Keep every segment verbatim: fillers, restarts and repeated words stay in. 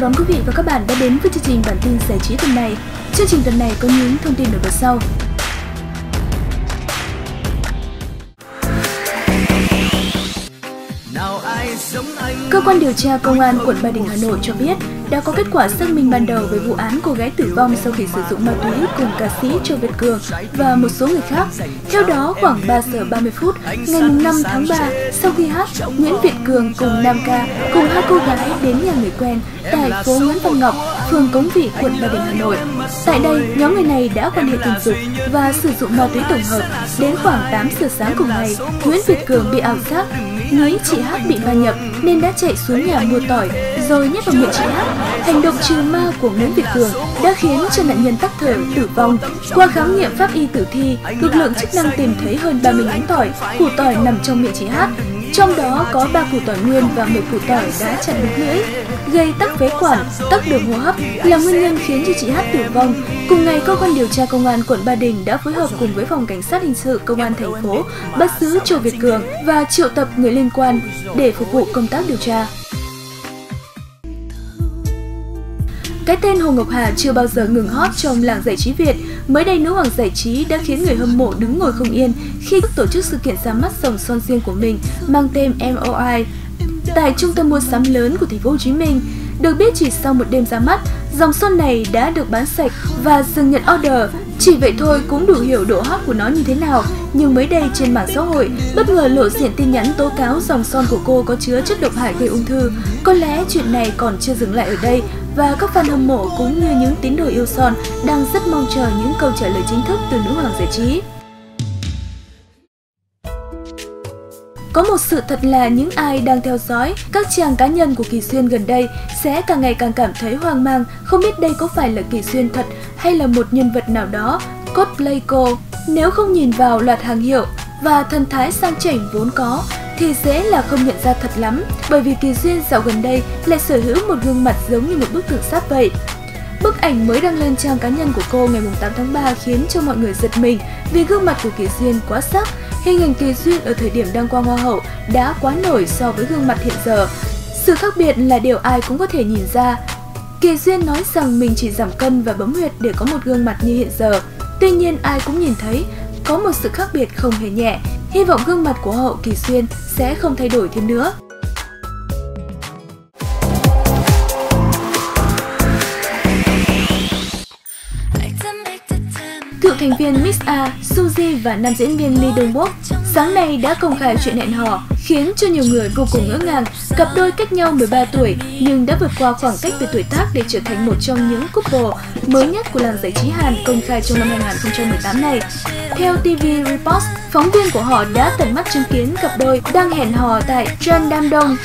chào đón quý vị và các bạn đã đến với chương trình bản tin giải trí tuần này. Chương trình tuần này có những thông tin nổi bật sau. Cơ quan điều tra Công an quận Ba Đình, Hà Nội cho biết đã có kết quả xác minh ban đầu về vụ án cô gái tử vong sau khi sử dụng ma túy cùng ca sĩ Châu Việt Cường và một số người khác. Theo đó, khoảng ba giờ ba mươi phút ngày năm tháng ba, sau khi hát, Nguyễn Việt Cường cùng nam ca cùng hai cô gái đến nhà người quen tại phố Nguyễn Văn Ngọc, phường Cống Vị, quận Ba Đình, Hà Nội. Tại đây, nhóm người này đã quan hệ tình dục và sử dụng ma túy tổng hợp. Đến khoảng tám giờ sáng cùng ngày, Nguyễn Việt Cường bị ảo giác. Nghĩ chị Hát bị ma nhập nên đã chạy xuống nhà mua tỏi rồi nhét vào miệng chị Hát. Hành động trừ ma của Nguyễn Việt Cường đã khiến cho nạn nhân tắc thở tử vong. Qua khám nghiệm pháp y tử thi, lực lượng chức năng tìm thấy hơn ba mươi nhánh tỏi, củ tỏi nằm trong miệng chị Hát. Trong đó có ba củ tỏi nguyên và một củ tỏi đã chặt đứt lưỡi, gây tắc phế quản, tắc đường hô hấp là nguyên nhân khiến cho chị Hát tử vong. Cùng ngày, cơ quan điều tra Công an quận Ba Đình đã phối hợp cùng với phòng cảnh sát hình sự Công an thành phố bắt giữ Châu Việt Cường và triệu tập người liên quan để phục vụ công tác điều tra. Cái tên Hồ Ngọc Hà chưa bao giờ ngừng hot trong làng giải trí Việt. Mới đây, nữ hoàng giải trí đã khiến người hâm mộ đứng ngồi không yên khi tổ chức sự kiện ra mắt dòng son riêng của mình mang tên em o i tại trung tâm mua sắm lớn của thành phố Hồ Chí Minh. Được biết, chỉ sau một đêm ra mắt, dòng son này đã được bán sạch và dừng nhận order. Chỉ vậy thôi cũng đủ hiểu độ hot của nó như thế nào. Nhưng mới đây, trên mạng xã hội bất ngờ lộ diện tin nhắn tố cáo dòng son của cô có chứa chất độc hại gây ung thư. Có lẽ chuyện này còn chưa dừng lại ở đây, và các fan hâm mộ cũng như những tín đồ yêu son đang rất mong chờ những câu trả lời chính thức từ nữ hoàng giải trí. Có một sự thật là những ai đang theo dõi các trang cá nhân của Kỳ Xuyên gần đây sẽ càng ngày càng cảm thấy hoang mang, không biết đây có phải là Kỳ Xuyên thật hay là một nhân vật nào đó cosplay cô. Nếu không nhìn vào loạt hàng hiệu và thần thái sang chảnh vốn có thì dễ là không nhận ra thật lắm, bởi vì Kỳ Duyên dạo gần đây lại sở hữu một gương mặt giống như một bức tượng sáp vậy. Bức ảnh mới đăng lên trang cá nhân của cô ngày tám tháng ba khiến cho mọi người giật mình vì gương mặt của Kỳ Duyên quá sắc. Hình ảnh Kỳ Duyên ở thời điểm đăng quang Hoa hậu đã quá nổi so với gương mặt hiện giờ. Sự khác biệt là điều ai cũng có thể nhìn ra. Kỳ Duyên nói rằng mình chỉ giảm cân và bấm huyệt để có một gương mặt như hiện giờ. Tuy nhiên, ai cũng nhìn thấy có một sự khác biệt không hề nhẹ. Hy vọng gương mặt của hậu Kỳ Xuyên sẽ không thay đổi thêm nữa. Cựu thành viên Miss A, Suzy và nam diễn viên Lee Dong Wook sáng nay đã công khai chuyện hẹn hò, khiến cho nhiều người vô cùng ngỡ ngàng. Cặp đôi cách nhau mười ba tuổi nhưng đã vượt qua khoảng cách về tuổi tác để trở thành một trong những couple mới nhất của làng giải trí Hàn công khai trong năm hai nghìn không trăm mười tám này. Theo tê vê Report, phóng viên của họ đã tận mắt chứng kiến cặp đôi đang hẹn hò tại Jeongnam-dong.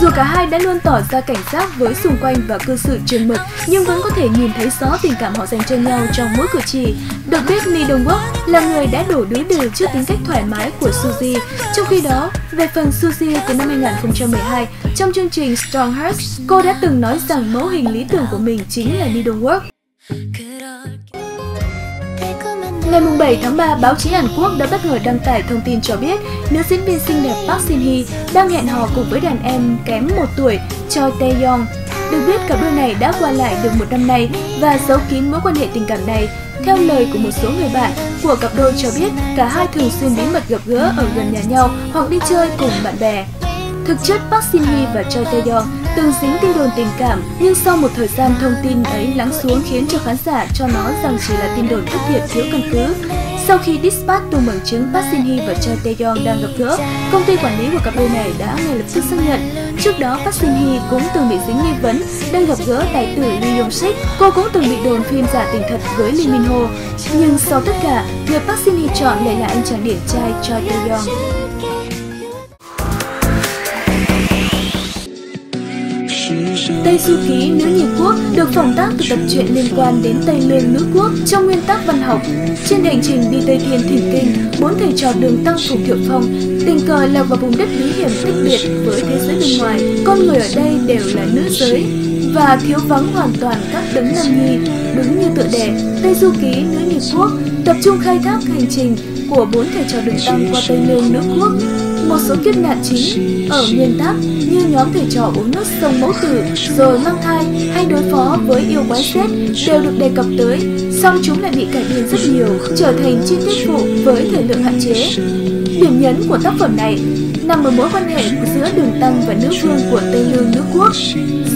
Dù cả hai đã luôn tỏ ra cảnh giác với xung quanh và cư xử chừng mực, nhưng vẫn có thể nhìn thấy rõ tình cảm họ dành cho nhau trong mỗi cử chỉ. Được biết, Lee Dong Wook là người đã đổ đứa đừ trước tính cách thoải mái của Suzy. Trong khi đó, về phần Suzy từ năm hai nghìn không trăm mười hai, trong chương trình Strong Hearts, cô đã từng nói rằng mẫu hình lý tưởng của mình chính là Lee Dong Wook. Ngày bảy tháng ba, báo chí Hàn Quốc đã bất ngờ đăng tải thông tin cho biết nữ diễn viên xinh đẹp Park Shin-hye đang hẹn hò cùng với đàn em kém một tuổi Choi Tae-yong. Được biết, cặp đôi này đã qua lại được một năm nay và giấu kín mối quan hệ tình cảm này. Theo lời của một số người bạn của cặp đôi cho biết, cả hai thường xuyên bí mật gặp gỡ ở gần nhà nhau hoặc đi chơi cùng bạn bè. Thực chất, Park Shin-hye và Choi Tae-yong từng dính tin đồn tình cảm, nhưng sau một thời gian thông tin ấy lắng xuống khiến cho khán giả cho nó rằng chỉ là tin đồn thất thiệt thiếu căn cứ. Sau khi Dispatch tung bằng chứng Park Shin-hye và Choi Tae-yong đang gặp gỡ, công ty quản lý của cặp đôi này đã ngay lập tức xác nhận. Trước đó, Park Shin-hye cũng từng bị dính nghi vấn đang gặp gỡ tài tử Lee Yong-sik. Cô cũng từng bị đồn phim giả tình thật với Lee Min-ho. Nhưng sau tất cả, người Park Shin-hye chọn lại là anh chàng điển trai Choi Tae-yong. Tây Du Ký Nữ Nhi Quốc được phỏng tác từ tập truyện liên quan đến Tây Lương Nữ Quốc trong nguyên tắc văn học. Trên hành trình đi Tây Thiên thỉnh kinh, bốn thầy trò Đường Tăng Phùng Thiệu Phong tình cờ lạc vào vùng đất bí hiểm tách biệt với thế giới bên ngoài. Con người ở đây đều là nữ giới và thiếu vắng hoàn toàn các đấng nam nhi. Đúng như tựa đề, Tây Du Ký Nữ Nhi Quốc tập trung khai thác hành trình của bốn thầy trò Đường Tăng qua Tây Lương Nữ Quốc. Một số kiếp nạn chính ở miền Bắc như nhóm thầy trò uống nước sông Mẫu Tử rồi mang thai hay đối phó với yêu quái xét đều được đề cập tới, song chúng lại bị cải biên rất nhiều, trở thành chi tiết phụ với thời lượng hạn chế. Điểm nhấn của tác phẩm này nằm ở mối quan hệ giữa Đường Tăng và nữ vương của Tây Du Nữ Quốc.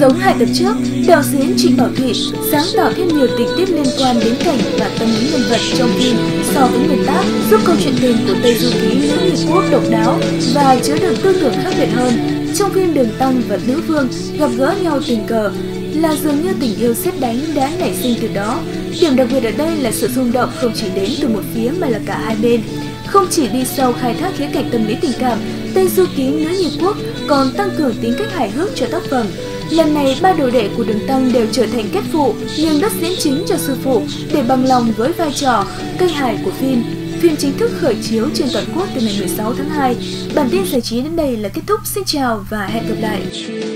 Giống hai tập trước, đạo diễn Trịnh Bảo Thị sáng tạo thêm nhiều tình tiết liên quan đến cảnh và tâm lý nhân vật trong phim so với nguyên tác, giúp câu chuyện tình của Tây Du Ký Nữ Nhi Quốc độc đáo và chứa đựng tư tưởng khác biệt hơn. Trong phim, Đường Tăng và nữ vương gặp gỡ nhau tình cờ, là dường như tình yêu sét đánh đã nảy sinh từ đó. Điểm đặc biệt ở đây là sự rung động không chỉ đến từ một phía mà là cả hai bên. Không chỉ đi sâu khai thác khía cạnh tâm lý tình cảm, Tây Du Ký Nữ Nhi Quốc còn tăng cường tính cách hài hước cho tác phẩm. Lần này, ba đồ đệ của Đường Tăng đều trở thành kết phụ, nhường đất diễn chính cho sư phụ để bằng lòng với vai trò cây hài của phim. Phim chính thức khởi chiếu trên toàn quốc từ ngày mười sáu tháng hai. Bản tin giải trí đến đây là kết thúc. Xin chào và hẹn gặp lại!